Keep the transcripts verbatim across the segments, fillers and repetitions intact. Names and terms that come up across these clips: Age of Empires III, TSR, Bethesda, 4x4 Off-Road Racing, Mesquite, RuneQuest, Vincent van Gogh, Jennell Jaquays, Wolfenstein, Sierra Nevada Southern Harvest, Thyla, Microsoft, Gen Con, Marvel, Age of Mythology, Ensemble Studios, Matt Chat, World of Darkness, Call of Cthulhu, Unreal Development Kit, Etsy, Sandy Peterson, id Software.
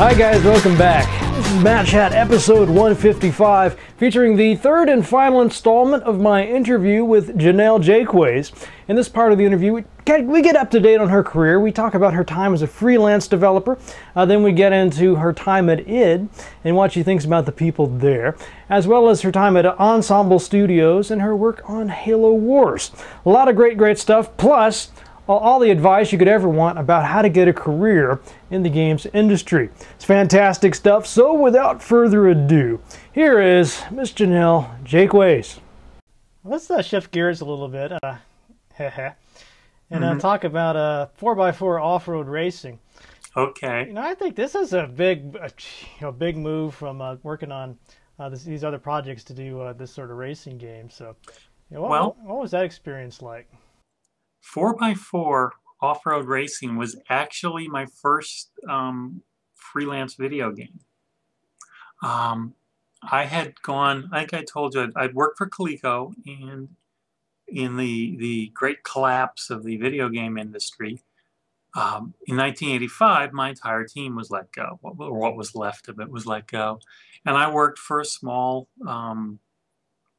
Hi guys, welcome back. This is Matt Chat, episode one fifty-five, featuring the third and final installment of my interview with Jennell Jaquays. In this part of the interview, we get up to date on her career. We talk about her time as a freelance developer. Uh, then we get into her time at id and what she thinks about the people there, as well as her time at Ensemble Studios and her work on Halo Wars. A lot of great, great stuff, plus all the advice you could ever want about how to get a career in the games industry. It's fantastic stuff, so without further ado, here is Miss Jennell Jaquays. Let's uh, shift gears a little bit, uh, and uh, mm-hmm. talk about uh, four by four Off-Road Racing. Okay. You know, I think this is a big, a, you know, big move from uh, working on uh, this, these other projects to do uh, this sort of racing game. So, you know, what, well, what was that experience like? four by four Off-Road Racing was actually my first um, freelance video game. Um, I had gone, like I told you, I'd, I'd worked for Coleco, and in the, the great collapse of the video game industry, um, in nineteen eighty-five, my entire team was let go, or what was left of it was let go. And I worked for a small um,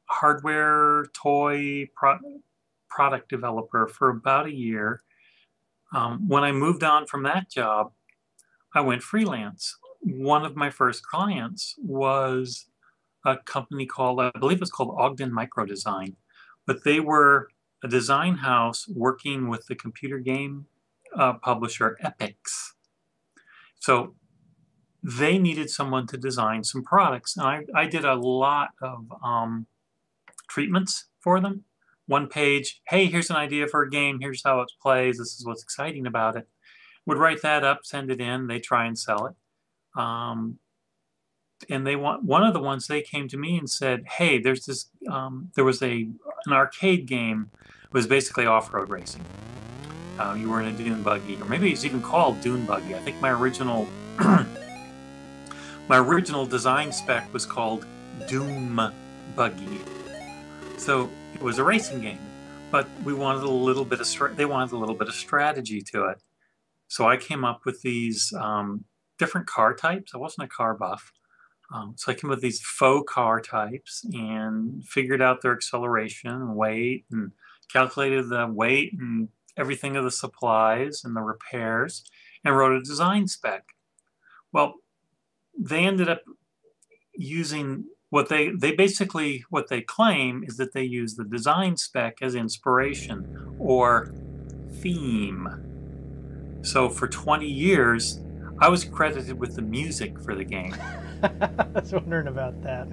hardware toy product. product developer for about a year. Um, when I moved on from that job, I went freelance. One of my first clients was a company called, I believe it's called Ogden Micro Design, but they were a design house working with the computer game uh, publisher Epyx. So they needed someone to design some products. And I, I did a lot of um, treatments for them. One page, hey, here's an idea for a game, here's how it plays, this is what's exciting about it. Would write that up, send it in, they try and sell it. Um, and they want, one of the ones they came to me and said, hey, there's this, um, there was a an arcade game, it was basically off-road racing. Uh, you were in a dune buggy, or maybe it's even called dune buggy. I think my original, my original design spec was called Doom Buggy. So it was a racing game, but we wanted a little bit of they wanted a little bit of strategy to it. So I came up with these um, different car types. I wasn't a car buff, um, so I came up with these faux car types and figured out their acceleration and weight, and calculated the weight and everything of the supplies and the repairs, and wrote a design spec. Well, they ended up using. What they, they basically, what they claim is that they use the design spec as inspiration or theme. So for twenty years, I was credited with the music for the game. I was wondering about that.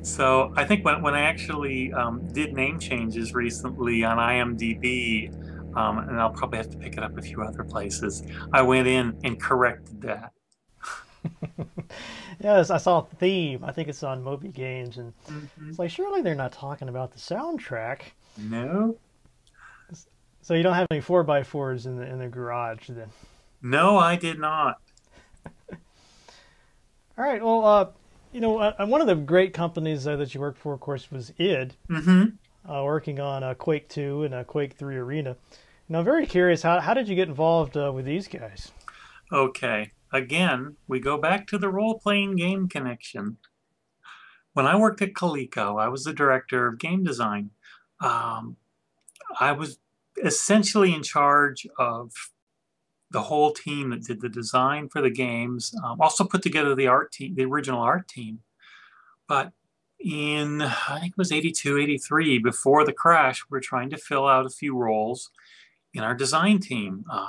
So I think when, when I actually um, did name changes recently on I M D B, um, and I'll probably have to pick it up a few other places, I went in and corrected that. Yes, I saw Theme. I think it's on Moby Games, and mm-hmm. It's like, surely they're not talking about the soundtrack. No. So you don't have any four by fours in the in the garage then? No, I did not. All right. Well, uh, you know, uh, one of the great companies uh, that you worked for, of course, was id, mm-hmm. uh, working on uh, Quake two and uh, Quake three Arena. Now, I'm very curious, how how did you get involved uh, with these guys? Okay. Again, we go back to the role-playing game connection. When I worked at Coleco, I was the director of game design. Um, I was essentially in charge of the whole team that did the design for the games. Um, also put together the art team, the original art team. But in, I think it was eighty-two, eighty-three, before the crash, we were trying to fill out a few roles in our design team. Uh,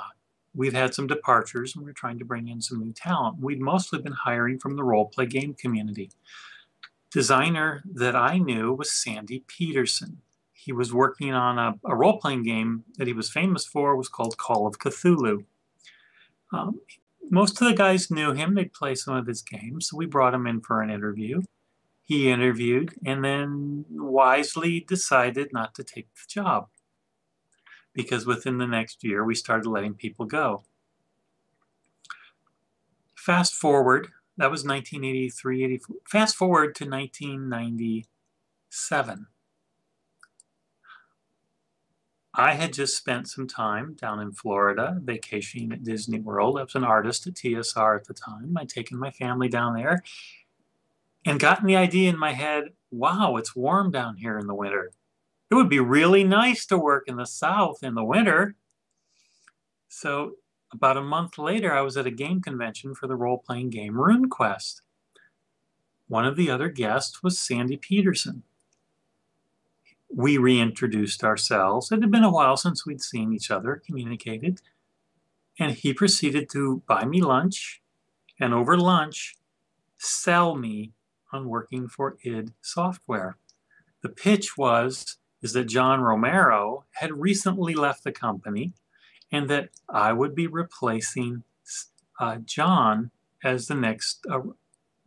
We've had some departures, and we're trying to bring in some new talent. We'd mostly been hiring from the role-play game community. Designer that I knew was Sandy Peterson. He was working on a, a role-playing game that he was famous for. It was called Call of Cthulhu. Um, most of the guys knew him. They'd play some of his games, so we brought him in for an interview. He interviewed and then wisely decided not to take the job, because within the next year, we started letting people go. Fast forward, that was nineteen eighty-three, eighty-four. Fast forward to nineteen ninety-seven. I had just spent some time down in Florida vacationing at Disney World. I was an artist at T S R at the time. I'd taken my family down there and gotten the idea in my head, wow, it's warm down here in the winter. It would be really nice to work in the South in the winter. So about a month later, I was at a game convention for the role-playing game RuneQuest. One of the other guests was Sandy Peterson. We reintroduced ourselves. It had been a while since we'd seen each other, communicated, and he proceeded to buy me lunch and over lunch sell me on working for id Software. The pitch was is that John Romero had recently left the company and that I would be replacing uh, John as the next uh,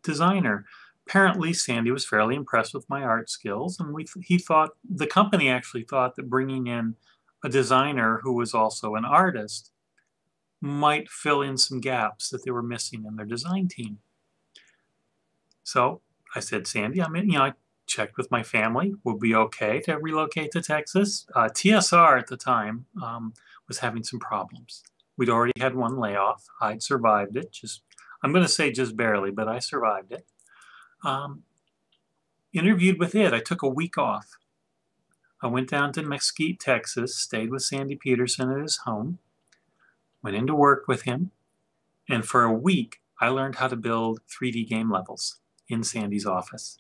designer. Apparently, Sandy was fairly impressed with my art skills, and we he thought, the company actually thought that bringing in a designer who was also an artist might fill in some gaps that they were missing in their design team. So I said, Sandy, I mean, you know, I checked with my family, would be okay to relocate to Texas? Uh, T S R at the time um, was having some problems. We'd already had one layoff. I'd survived it, just, I'm going to say just barely, but I survived it. Um, interviewed with it. I took a week off. I went down to Mesquite, Texas, stayed with Sandy Peterson at his home, went into work with him, and for a week I learned how to build three D game levels in Sandy's office.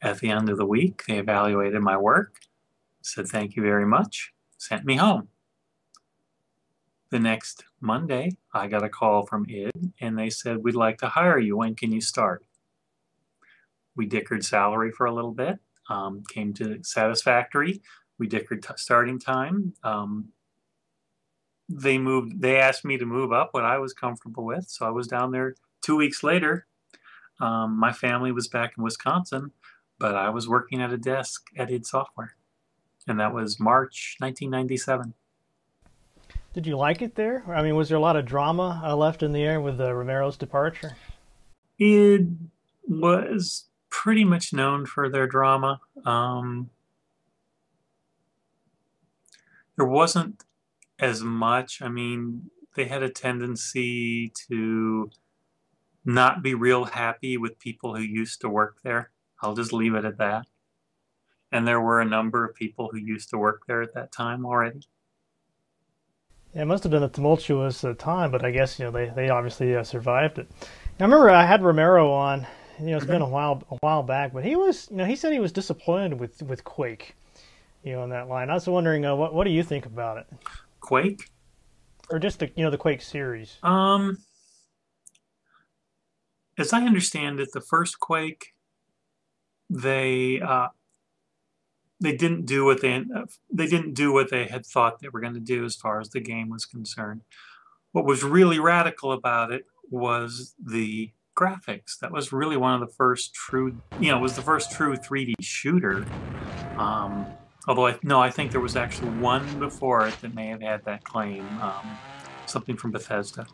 At the end of the week, they evaluated my work, said thank you very much, sent me home. The next Monday, I got a call from id, and they said, we'd like to hire you. When can you start? We dickered salary for a little bit, um, came to satisfactory. We dickered t starting time. Um, they moved. They asked me to move up what I was comfortable with, so I was down there two weeks later. Um, my family was back in Wisconsin, but I was working at a desk at id Software, and that was March nineteen ninety-seven. Did you like it there? I mean, was there a lot of drama uh, left in the air with uh, Romero's departure? It was pretty much known for their drama. Um, there wasn't as much. I mean, they had a tendency to not be real happy with people who used to work there. I'll just leave it at that. And there were a number of people who used to work there at that time already. Yeah, it must have been a tumultuous uh, time, but I guess, you know, they, they obviously uh, survived it. Now, I remember I had Romero on. You know, it's been a while, a while back, but he was, you know, he said he was disappointed with, with Quake, you know, in that line. I was wondering, uh, what, what do you think about it? Quake? Or just the, you know, the Quake series. Um, as I understand it, the first Quake, they, uh, they didn't do what they, they didn't do what they had thought they were going to do as far as the game was concerned. What was really radical about it was the graphics. That was really one of the first true, you know, it was the first true three D shooter. Um, although, I, no, I think there was actually one before it that may have had that claim. Um, something from Bethesda.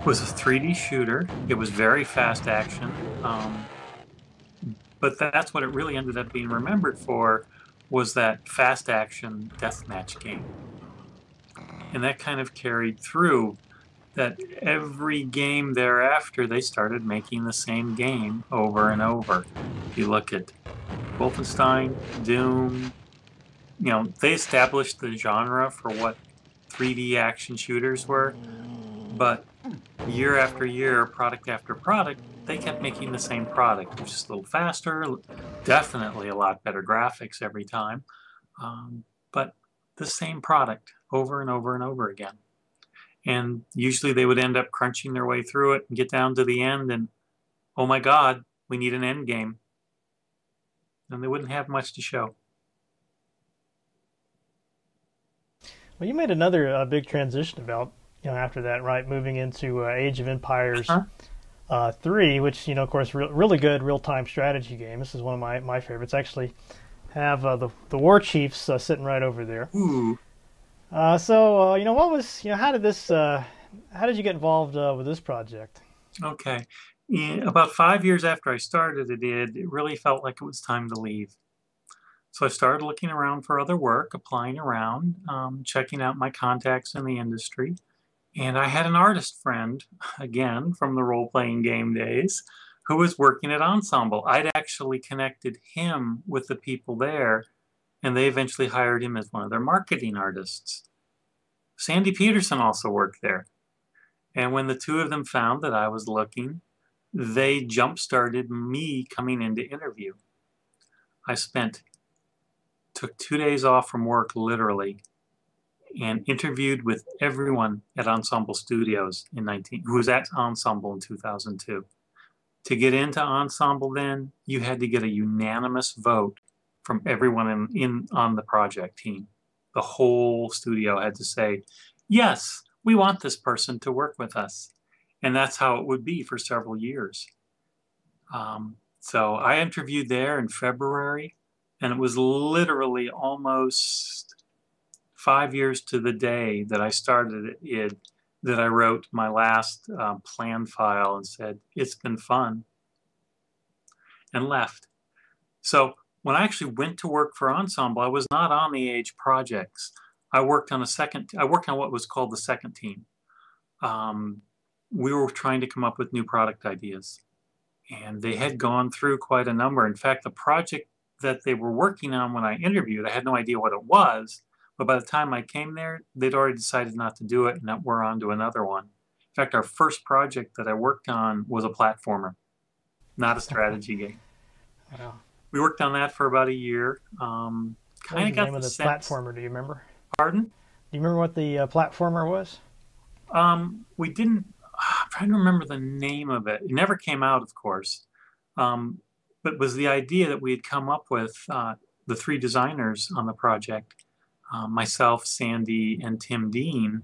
It was a three D shooter. It was very fast action. Um, but that's what it really ended up being remembered for, was that fast action deathmatch game. And that kind of carried through. That every game thereafter, they started making the same game over and over. If you look at Wolfenstein, Doom, you know, they established the genre for what three D action shooters were, but year after year, product after product, they kept making the same product. It was just a little faster, definitely a lot better graphics every time, um, but the same product over and over and over again. And usually they would end up crunching their way through it and get down to the end and, oh my God, we need an end game. And they wouldn't have much to show. Well, you made another uh, big transition about, you know, after that, right? Moving into uh, Age of Empires uh-huh. uh, three, which, you know, of course, re really good real-time strategy game. This is one of my, my favorites. Actually, have uh, the, the War Chiefs uh, sitting right over there. Ooh. Uh, so, uh, you know, what was, you know, how did this, uh, how did you get involved uh, with this project? Okay. Yeah, about five years after I started at id, it really felt like it was time to leave. So I started looking around for other work, applying around, um, checking out my contacts in the industry. And I had an artist friend, again, from the role-playing game days, who was working at Ensemble. I'd actually connected him with the people there, and they eventually hired him as one of their marketing artists. Sandy Peterson also worked there. And when the two of them found that I was looking, they jump-started me coming in to interview. I spent, took two days off from work, literally, and interviewed with everyone at Ensemble Studios in nineteen who was at Ensemble in two thousand two. To get into Ensemble then, you had to get a unanimous vote from everyone in, in on the project team. The whole studio had to say, yes, we want this person to work with us. And that's how it would be for several years. Um, so I interviewed there in February, and it was literally almost five years to the day that I started it, that I wrote my last uh, plan file and said, it's been fun, and left. So when I actually went to work for Ensemble, I was not on the Age projects. I worked on a second, I worked on what was called the second team. Um, we were trying to come up with new product ideas, and they had gone through quite a number. In fact, the project that they were working on when I interviewed, I had no idea what it was. But by the time I came there, they'd already decided not to do it, and that we're on to another one. In fact, our first project that I worked on was a platformer, not a strategy game. Wow. We worked on that for about a year. Um, kind of got the name of the sense... platformer, do you remember? Pardon? Do you remember what the uh, platformer was? Um, we didn't... I'm trying to remember the name of it. It never came out, of course. Um, but it was the idea that we had come up with, uh, the three designers on the project, Uh, myself, Sandy, and Tim Dean,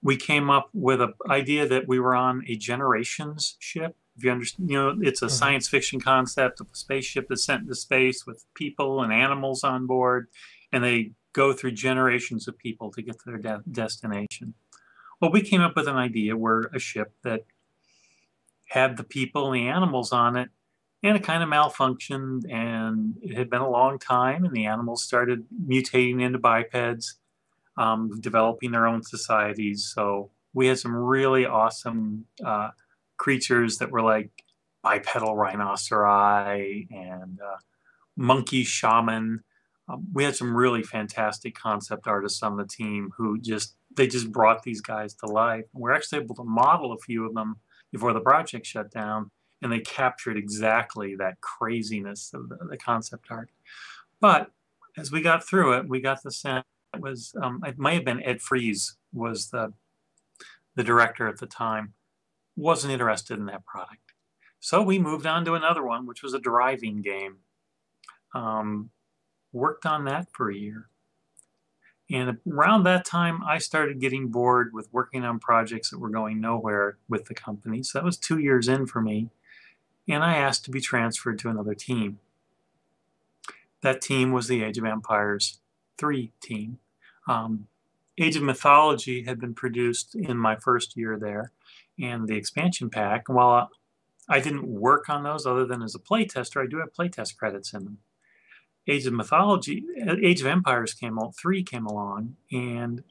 we came up with an idea that we were on a generations ship. If you understand, you know, it's a mm-hmm. science fiction concept of a spaceship that's sent into space with people and animals on board, and they go through generations of people to get to their de destination. Well, we came up with an idea where a ship that had the people and the animals on it, and it kind of malfunctioned, and it had been a long time, and the animals started mutating into bipeds, um, developing their own societies. So we had some really awesome uh, creatures that were like bipedal rhinoceri and uh, monkey shaman. Um, we had some really fantastic concept artists on the team who just, they just brought these guys to life. We were actually able to model a few of them before the project shut down. And they captured exactly that craziness of the, the concept art. But as we got through it, we got the sense it was, um, it might have been Ed Fries was the, the director at the time, wasn't interested in that product. So we moved on to another one, which was a driving game. Um, worked on that for a year. And around that time, I started getting bored with working on projects that were going nowhere with the company. So that was two years in for me. And I asked to be transferred to another team. That team was the Age of Empires three team. Um, Age of Mythology had been produced in my first year there, and the expansion pack. And while I didn't work on those other than as a playtester, I do have playtest credits in them. Age of Mythology, Age of Empires came out, three came along, and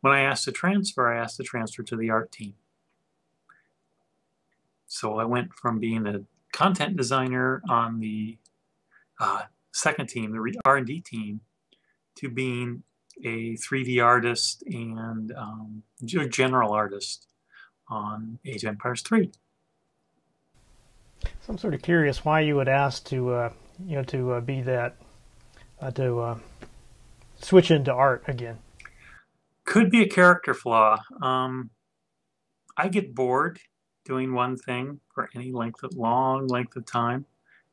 when I asked to transfer, I asked to transfer to the art team. So I went from being a content designer on the uh, second team, the R and D team, to being a three D artist and um, general artist on Age of Empires three. So I'm sort of curious why you would ask to, uh, you know, to uh, be that, uh, to uh, switch into art again. Could be a character flaw. Um, I get bored doing one thing for any length of, long length of time.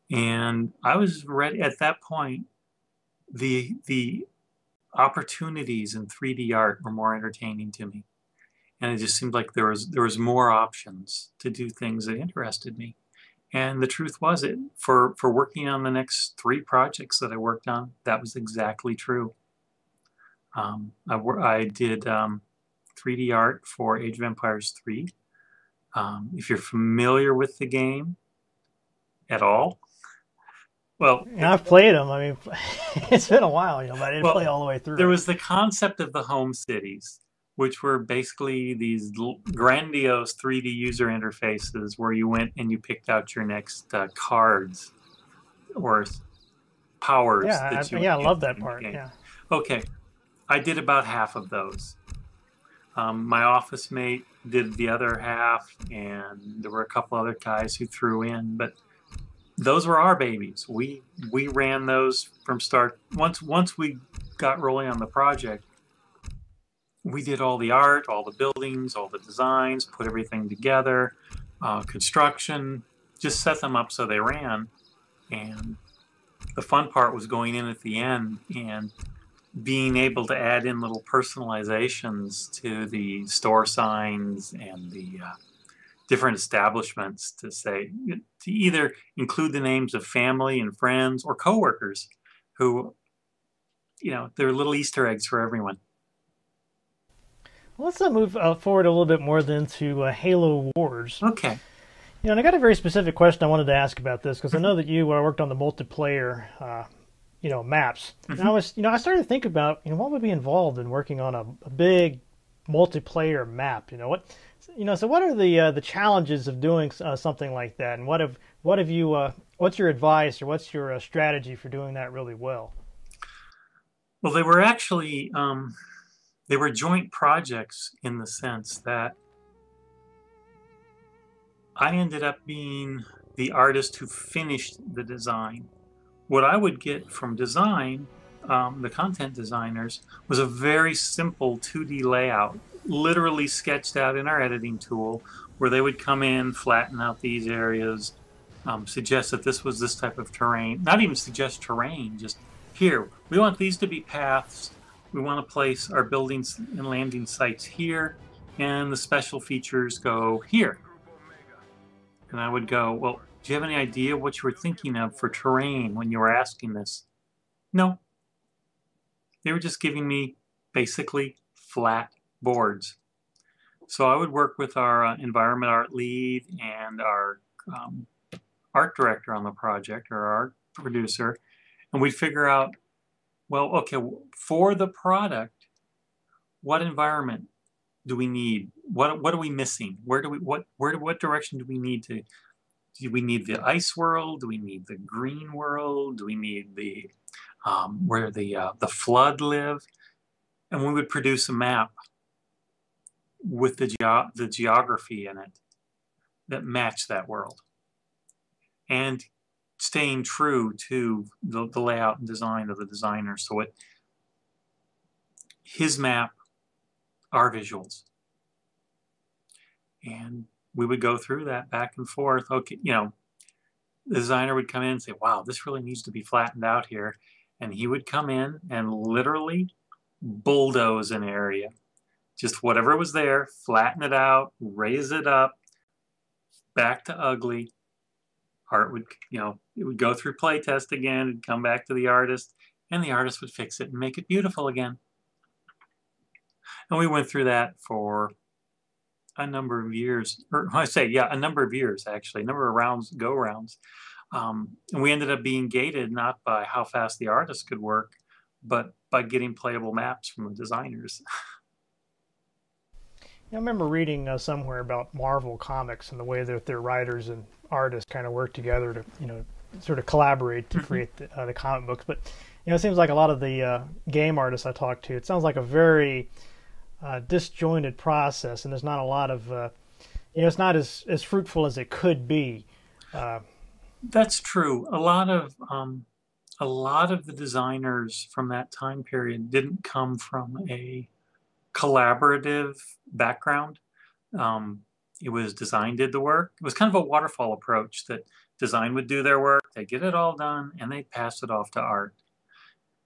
And I was ready at that point. The, the opportunities in three D art were more entertaining to me. And it just seemed like there was, there was more options to do things that interested me. And the truth was it, for, for working on the next three projects that I worked on, that was exactly true. Um, I, I did um, three D art for Age of Empires three. Um, if you're familiar with the game at all, Well, and I've played them. I mean, it's been a while, you know, but I didn't well, play all the way through. There was the concept of the home cities, which were basically these grandiose three D user interfaces where you went and you picked out your next uh, cards or powers. Yeah, that I, you yeah, I love that part. Yeah. Okay, I did about half of those. Um, my office mate did the other half, and there were a couple other guys who threw in, but those were our babies. We we ran those from start. Once once we got rolling on the project, we did all the art, all the buildings, all the designs, put everything together, uh, construction, just set them up so they ran. And the fun part was going in at the end and being able to add in little personalizations to the store signs and the uh, different establishments to say, to either include the names of family and friends or coworkers who, you know, they're little Easter eggs for everyone. Well, let's not move uh, forward a little bit more than to uh, Halo Wars. Okay. You know, and I got a very specific question I wanted to ask about this because I know that you uh, worked on the multiplayer uh you know, maps. Mm-hmm. And I was, you know, I started to think about, you know, what would be involved in working on a, a big multiplayer map, you know, what, you know, so what are the, uh, the challenges of doing uh, something like that? And what have, what have you, uh, what's your advice or what's your uh, strategy for doing that really well? Well, they were actually, um, they were joint projects in the sense that I ended up being the artist who finished the design. What I would get from design, um, the content designers, was a very simple two D layout, literally sketched out in our editing tool, where they would come in, flatten out these areas, um, suggest that this was this type of terrain, not even suggest terrain, just here, we want these to be paths, we want to place our buildings and landing sites here, and the special features go here. And I would go, well, do you have any idea what you were thinking of for terrain when you were asking this? No. They were just giving me basically flat boards. So I would work with our uh, environment art lead and our um, art director on the project, or our producer, and we'd figure out, well, okay, for the product, what environment do we need? What what are we missing? Where do we what where do, what direction do we need to? Do we need the ice world? Do we need the green world? Do we need the um, where the uh, the flood live? And we would produce a map with the ge the geography in it that matched that world, and staying true to the, the layout and design of the designer. So it his map, our visuals, and we would go through that back and forth. Okay, you know, the designer would come in and say, wow, this really needs to be flattened out here. And he would come in and literally bulldoze an area. Just whatever was there, flatten it out, raise it up, back to ugly. Art would, you know, it would go through play test again and come back to the artist. And the artist would fix it and make it beautiful again. And we went through that for a number of years, or I say, yeah, a number of years, actually, a number of rounds, go rounds. Um, and we ended up being gated, not by how fast the artist could work, but by getting playable maps from the designers. I remember reading uh, somewhere about Marvel Comics and the way that their writers and artists kind of work together to, you know, sort of collaborate to create the, uh, the comic books. But, you know, it seems like a lot of the uh, game artists I talk to, it sounds like a very Uh, disjointed process, and there's not a lot of uh, you know, it's not as, as fruitful as it could be. Uh, that's true. A lot of um, a lot of the designers from that time period didn't come from a collaborative background. Um, it was design did the work. It was kind of a waterfall approach that design would do their work, they get it all done, and they pass it off to art.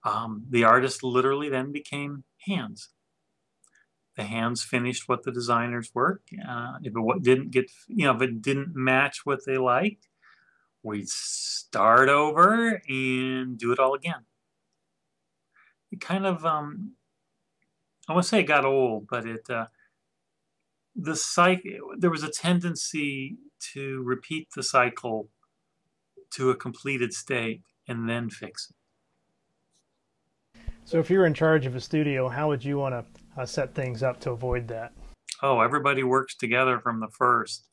Um, the artist literally then became hands. The hands finished what the designers work. Uh, if it didn't get, you know, if it didn't match what they liked, we'd start over and do it all again. It kind of, um, I won't say it got old, but it, uh, the cycle, there was a tendency to repeat the cycle to a completed state and then fix it. So if you're in charge of a studio, how would you want to uh, set things up to avoid that? Oh, everybody works together from the first.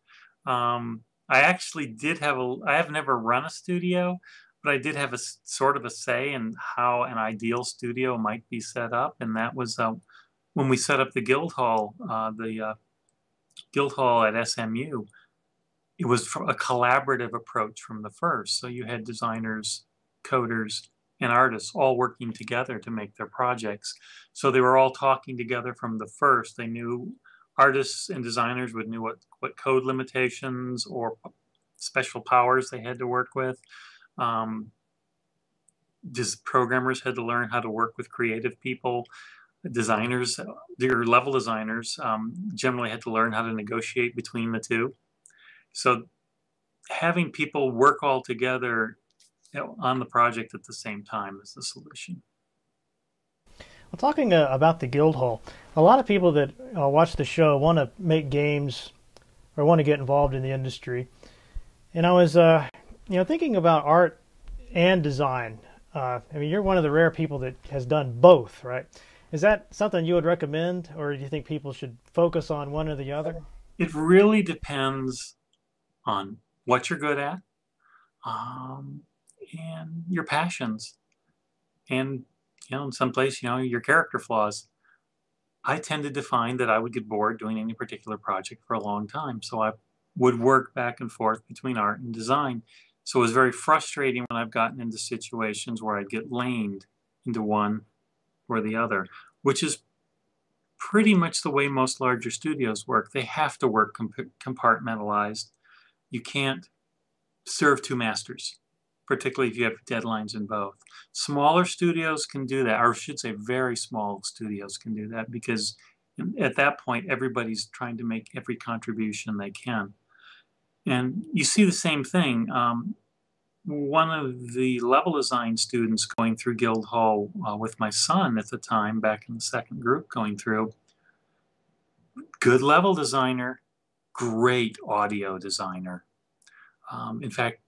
Um, I actually did have a, I have never run a studio, but I did have a sort of a say in how an ideal studio might be set up. And that was uh, when we set up the Guild Hall, uh, the uh, Guild Hall at S M U. It was a collaborative approach from the first. So you had designers, coders, and artists all working together to make their projects. So they were all talking together from the first. They knew, artists and designers would know what, what code limitations or special powers they had to work with. Um, just programmers had to learn how to work with creative people. Designers, their level designers, um, generally had to learn how to negotiate between the two. So having people work all together on the project at the same time is the solution. Well, talking uh, about the Guild Hall, a lot of people that uh, watch the show want to make games or want to get involved in the industry. And I was uh, you know, thinking about art and design. Uh, I mean, you're one of the rare people that has done both, right? Is that something you would recommend, or do you think people should focus on one or the other? It really depends on what you're good at, um, and your passions, and you know, in some place, you know, your character flaws. I tended to find that I would get bored doing any particular project for a long time, so I would work back and forth between art and design. So it was very frustrating when I've gotten into situations where I'd get laned into one or the other, which is pretty much the way most larger studios work. They have to work compartmentalized. You can't serve two masters, particularly if you have deadlines in both. Smaller studios can do that, or I should say very small studios can do that, because at that point, everybody's trying to make every contribution they can. And you see the same thing. Um, one of the level design students going through Guild Hall uh, with my son at the time, back in the second group going through, good level designer, great audio designer. Um, in fact,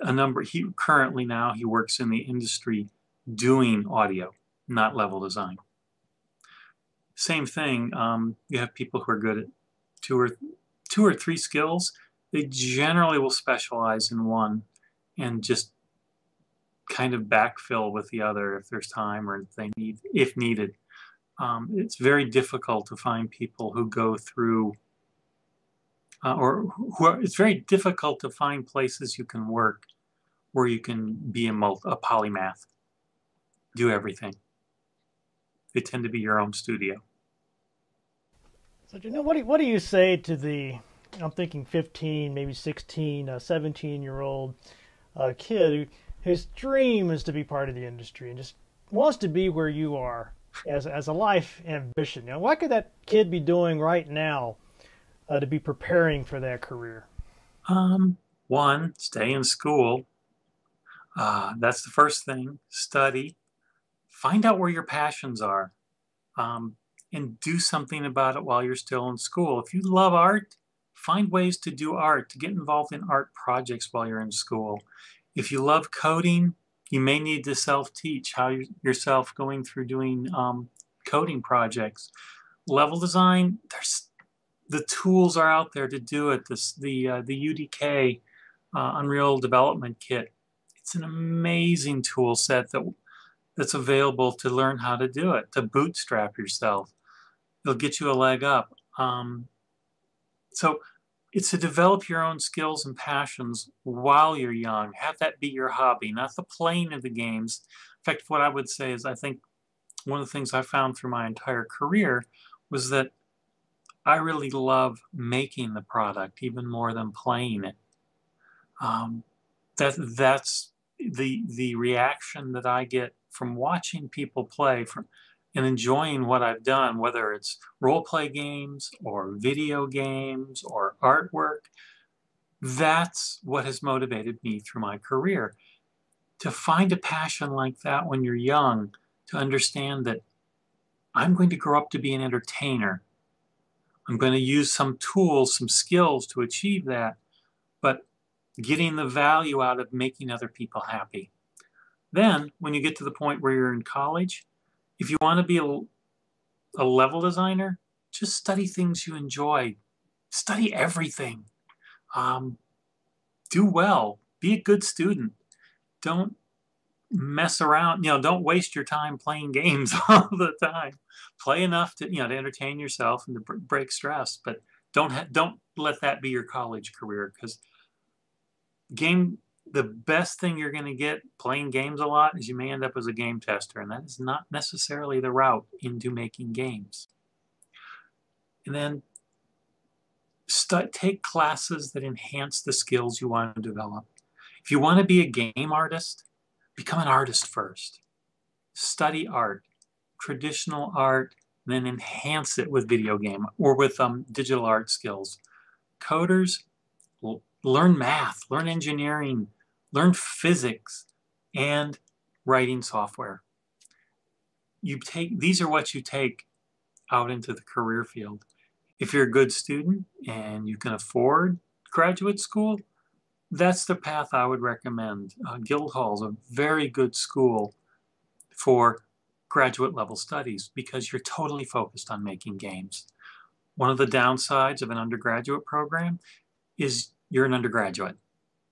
a number, he currently now he works in the industry doing audio, not level design. Same thing, um, you have people who are good at two or two or three skills. They generally will specialize in one and just kind of backfill with the other if there's time or if they need, if needed. Um, it's very difficult to find people who go through Uh, or who are, it's very difficult to find places you can work where you can be a, multi, a polymath, do everything. They tend to be your own studio. So, you know, what do, what do you say to the, I'm thinking fifteen, maybe sixteen, uh, seventeen-year-old uh, kid who, whose dream is to be part of the industry and just wants to be where you are as, as a life ambition? Now, what could that kid be doing right now Uh, to be preparing for their career? Um, one, stay in school. Uh, that's the first thing. Study. Find out where your passions are, um, and do something about it while you're still in school. If you love art, find ways to do art, to get involved in art projects while you're in school. If you love coding, you may need to self-teach how you, yourself going through doing um, coding projects. Level design, there's the tools are out there to do it. This, the uh, the U D K, uh, Unreal Development Kit, it's an amazing tool set that, that's available to learn how to do it, to bootstrap yourself. It'll get you a leg up. Um, so it's to develop your own skills and passions while you're young. Have that be your hobby, not the playing of the games. In fact, what I would say is I think one of the things I found through my entire career was that I really love making the product even more than playing it. Um, that, that's the, the reaction that I get from watching people play from, and enjoying what I've done, whether it's role-play games or video games or artwork. That's what has motivated me through my career. To find a passion like that when you're young, to understand that I'm going to grow up to be an entertainer. I'm going to use some tools, some skills to achieve that, but getting the value out of making other people happy. Then, when you get to the point where you're in college, if you want to be a, a level designer, just study things you enjoy. Study everything. Um, do well. Be a good student. Don't mess around. You know, don't waste your time playing games all the time. Play enough to, you know, to entertain yourself and to break stress. But don't ha don't let that be your college career, because game. The best thing you're going to get playing games a lot is you may end up as a game tester, and that is not necessarily the route into making games. And then st take classes that enhance the skills you want to develop. If you want to be a game artist, become an artist first. Study art, traditional art, and then enhance it with video game or with um, digital art skills. Coders, well, learn math, learn engineering, learn physics, and writing software. You take, these are what you take out into the career field. If you're a good student and you can afford graduate school, that's the path I would recommend. Uh, Guild Hall is a very good school for graduate level studies because you're totally focused on making games. One of the downsides of an undergraduate program is you're an undergraduate.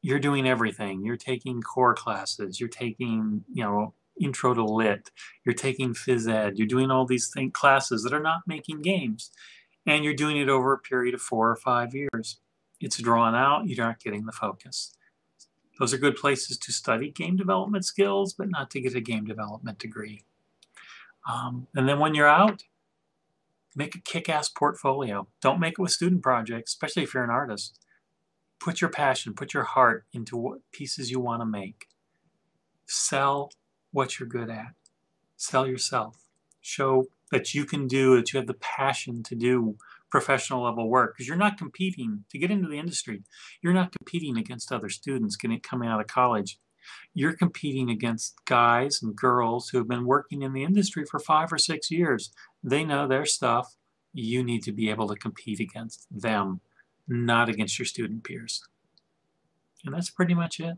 You're doing everything. You're taking core classes. You're taking, you know, intro to lit. You're taking phys ed. You're doing all these thing, classes that are not making games. And you're doing it over a period of four or five years. It's drawn out. You're not getting the focus. Those are good places to study game development skills, but not to get a game development degree. Um, and then when you're out, make a kick-ass portfolio. Don't make it with student projects, especially if you're an artist. Put your passion, put your heart into what pieces you want to make. Sell what you're good at. Sell yourself. Show that you can do, that you have the passion to do professional level work. Because you're not competing to get into the industry. You're not competing against other students getting, coming out of college. You're competing against guys and girls who have been working in the industry for five or six years. They know their stuff. You need to be able to compete against them, not against your student peers. And that's pretty much it.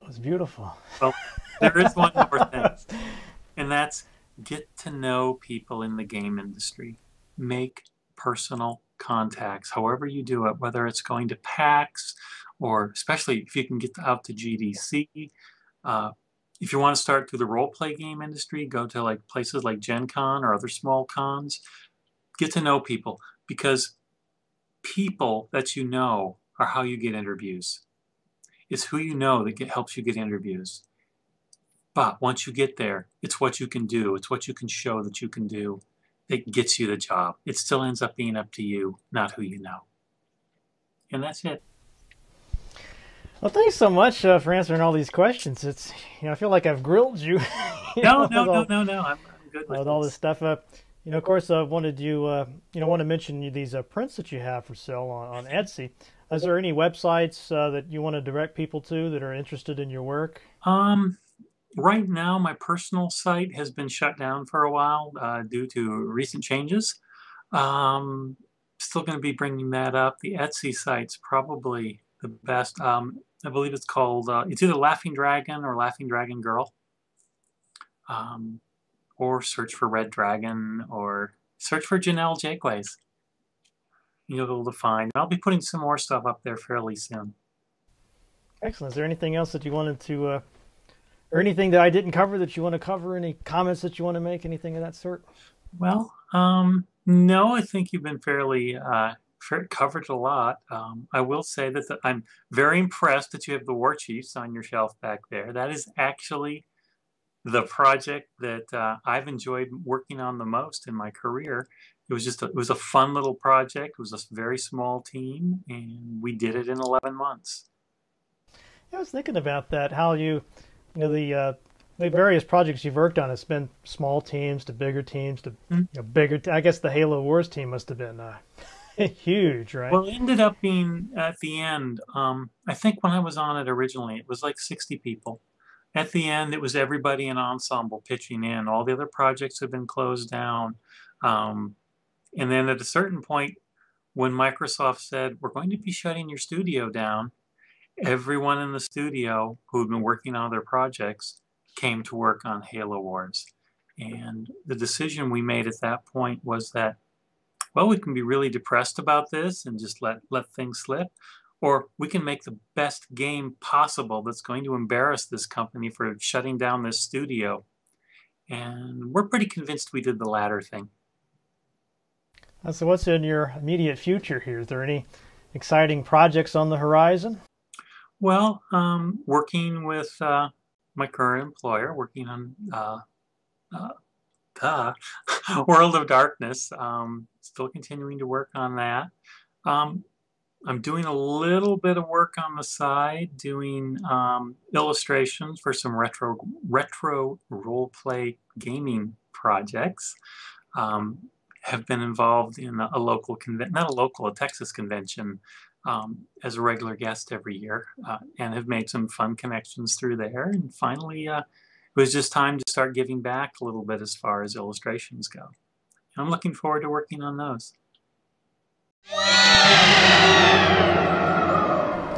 It was beautiful. Well, there is one more thing, and that's get to know people in the game industry. Make personal contacts, however you do it, whether it's going to PAX or especially if you can get out to G D C. Uh, if you want to start through the role-play game industry, go to like places like Gen Con or other small cons. Get to know people, because people that you know are how you get interviews. It's who you know that get, helps you get interviews. But once you get there, it's what you can do. It's what you can show that you can do that gets you the job. It still ends up being up to you, not who you know. And that's it. Well, thanks so much uh, for answering all these questions. It's, you know, I feel like I've grilled you. you no, know, no, no, all, no, no, I'm, I'm good with, with all this stuff. Uh, You know, of course, I wanted you, uh, you know, want to mention these uh, prints that you have for sale on, on Etsy. Is there any websites uh, that you want to direct people to that are interested in your work? Um, right now, my personal site has been shut down for a while uh, due to recent changes. Um, still going to be bringing that up. The Etsy site's probably the best. Um, I believe it's called, uh, it's either Laughing Dragon or Laughing Dragon Girl. Um, or search for Red Dragon, or search for Jennell Jaquays. You'll be able to find. I'll be putting some more stuff up there fairly soon. Excellent. Is there anything else that you wanted to, uh, or anything that I didn't cover that you want to cover? Any comments that you want to make? Anything of that sort? Well, um, no, I think you've been fairly uh, covered a lot. Um, I will say that the, I'm very impressed that you have the War Chiefs on your shelf back there. That is actually the project that uh, I've enjoyed working on the most in my career. It was just a, it was a fun little project. It was a very small team, and we did it in eleven months. I was thinking about that. How you, you know, the uh, the various projects you've worked on. It's been small teams to bigger teams to mm-hmm. you know, bigger. I guess the Halo Wars team must have been uh, huge, right? Well, it ended up being at the end. Um, I think when I was on it originally, it was like sixty people. At the end, it was everybody in Ensemble pitching in. All the other projects have been closed down. Um, and then at a certain point, when Microsoft said, we're going to be shutting your studio down, everyone in the studio who had been working on their projects came to work on Halo Wars. And the decision we made at that point was that, well, we can be really depressed about this and just let, let things slip, or we can make the best game possible that's going to embarrass this company for shutting down this studio. And we're pretty convinced we did the latter thing. So what's in your immediate future here? Is there any exciting projects on the horizon? Well, um, working with uh, my current employer, working on uh, uh, duh, World of Darkness, um, still continuing to work on that. Um, I'm doing a little bit of work on the side, doing um, illustrations for some retro retro role-play gaming projects. Um, have been involved in a, a local convention, not a local, a Texas convention, um, as a regular guest every year, uh, and have made some fun connections through there. And finally, uh, it was just time to start giving back a little bit as far as illustrations go. And I'm looking forward to working on those.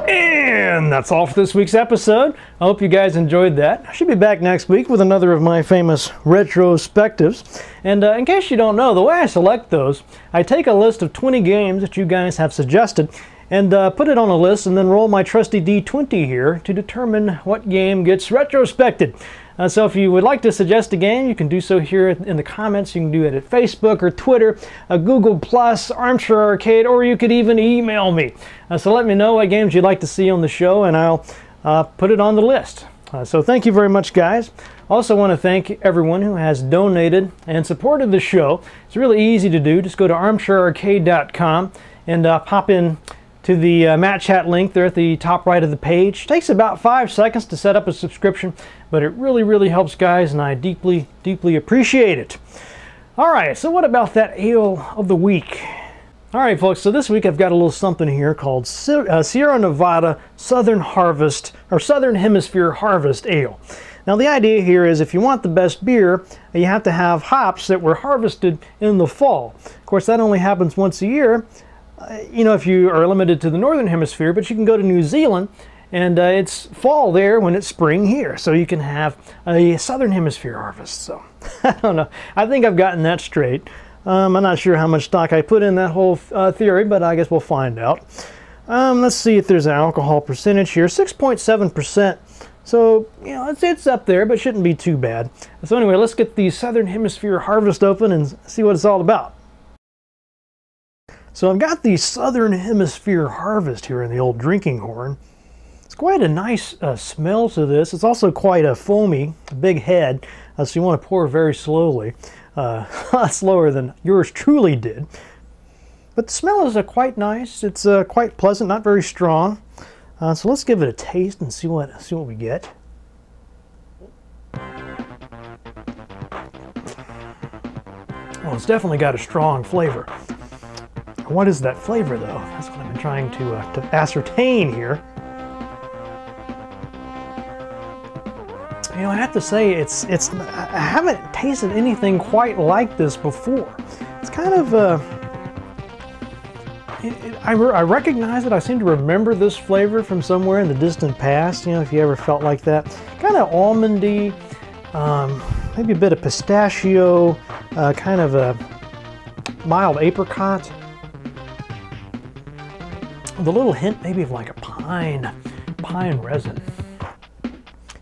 And that's all for this week's episode. I hope you guys enjoyed that. I should be back next week with another of my famous retrospectives. And uh, in case you don't know, the way I select those, I take a list of twenty games that you guys have suggested and uh, put it on a list and then roll my trusty D twenty here to determine what game gets retrospected. Uh, so if you would like to suggest a game, you can do so here in the comments. You can do it at Facebook or Twitter, uh, Google plus, Armchair Arcade, or you could even email me. Uh, so let me know what games you'd like to see on the show, and I'll uh, put it on the list. Uh, so thank you very much, guys. Also want to thank everyone who has donated and supported the show. It's really easy to do. Just go to armchair arcade dot com and uh, pop in to the uh, Matt Chat link there at the top right of the page. It takes about five seconds to set up a subscription, but it really, really helps, guys, and I deeply, deeply appreciate it. All right, so what about that ale of the week? All right, folks, so this week I've got a little something here called Sierra Nevada Southern Harvest, or Southern Hemisphere Harvest Ale. Now, the idea here is if you want the best beer, you have to have hops that were harvested in the fall. Of course, that only happens once a year, you know, if you are limited to the northern hemisphere, but you can go to New Zealand and uh, it's fall there when it's spring here, so you can have a southern hemisphere harvest. So I don't know, I think I've gotten that straight. um, I'm not sure how much stock I put in that whole uh, theory, but I guess we'll find out. Um, let's see if there's an alcohol percentage here. Six point seven percent, so you know, it's, it's up there, but shouldn't be too bad. So anyway, let's get the southern hemisphere harvest open and see what it's all about. So I've got the Southern Hemisphere Harvest here in the old drinking horn. It's quite a nice uh, smell to this. It's also quite a foamy, a big head, uh, so you want to pour very slowly, uh, slower than yours truly did. But the smell is uh, quite nice. It's uh, quite pleasant, not very strong. Uh, so let's give it a taste and see what see what we get. Well, it's definitely got a strong flavor. What is that flavor, though? That's what I've been trying to, uh, to ascertain here. You know, I have to say, it's it's I haven't tasted anything quite like this before. It's kind of uh, it, it, I, re I recognize it. I seem to remember this flavor from somewhere in the distant past. You know, if you ever felt like that, kind of almondy, um, maybe a bit of pistachio, uh, kind of a mild apricot. With a little hint maybe of like a pine, pine resin.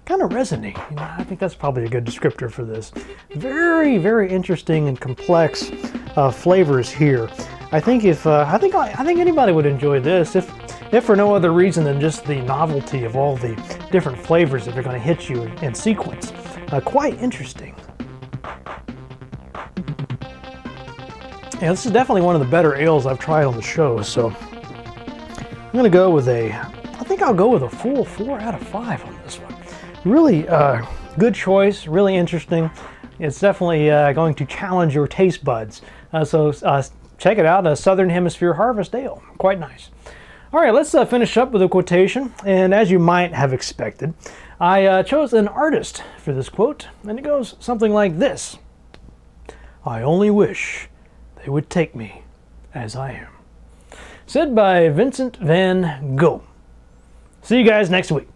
Kind of resiny, you know, I think that's probably a good descriptor for this. Very, very interesting and complex uh, flavors here. I think if, uh, I think I think anybody would enjoy this, if, if for no other reason than just the novelty of all the different flavors that are gonna hit you in, in sequence. Uh, quite interesting. Yeah, this is definitely one of the better ales I've tried on the show, so. I'm gonna go with a, I think I'll go with a full four out of five on this one. Really uh, good choice, really interesting. It's definitely uh, going to challenge your taste buds. Uh, so uh, check it out, a Southern Hemisphere Harvest Ale, quite nice. All right, let's uh, finish up with a quotation. And as you might have expected, I uh, chose an artist for this quote, and it goes something like this. I only wish they would take me as I am. Said by Vincent van Gogh. See you guys next week.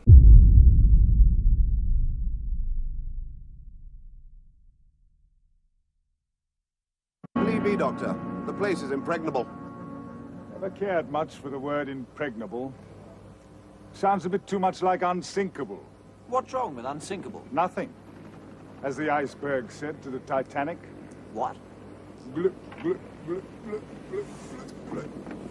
Believe me, Doctor, the place is impregnable. Never cared much for the word impregnable. Sounds a bit too much like unsinkable. What's wrong with unsinkable? Nothing. As the iceberg said to the Titanic. What? Bl- bl- bl- bl- bl- bl- bl-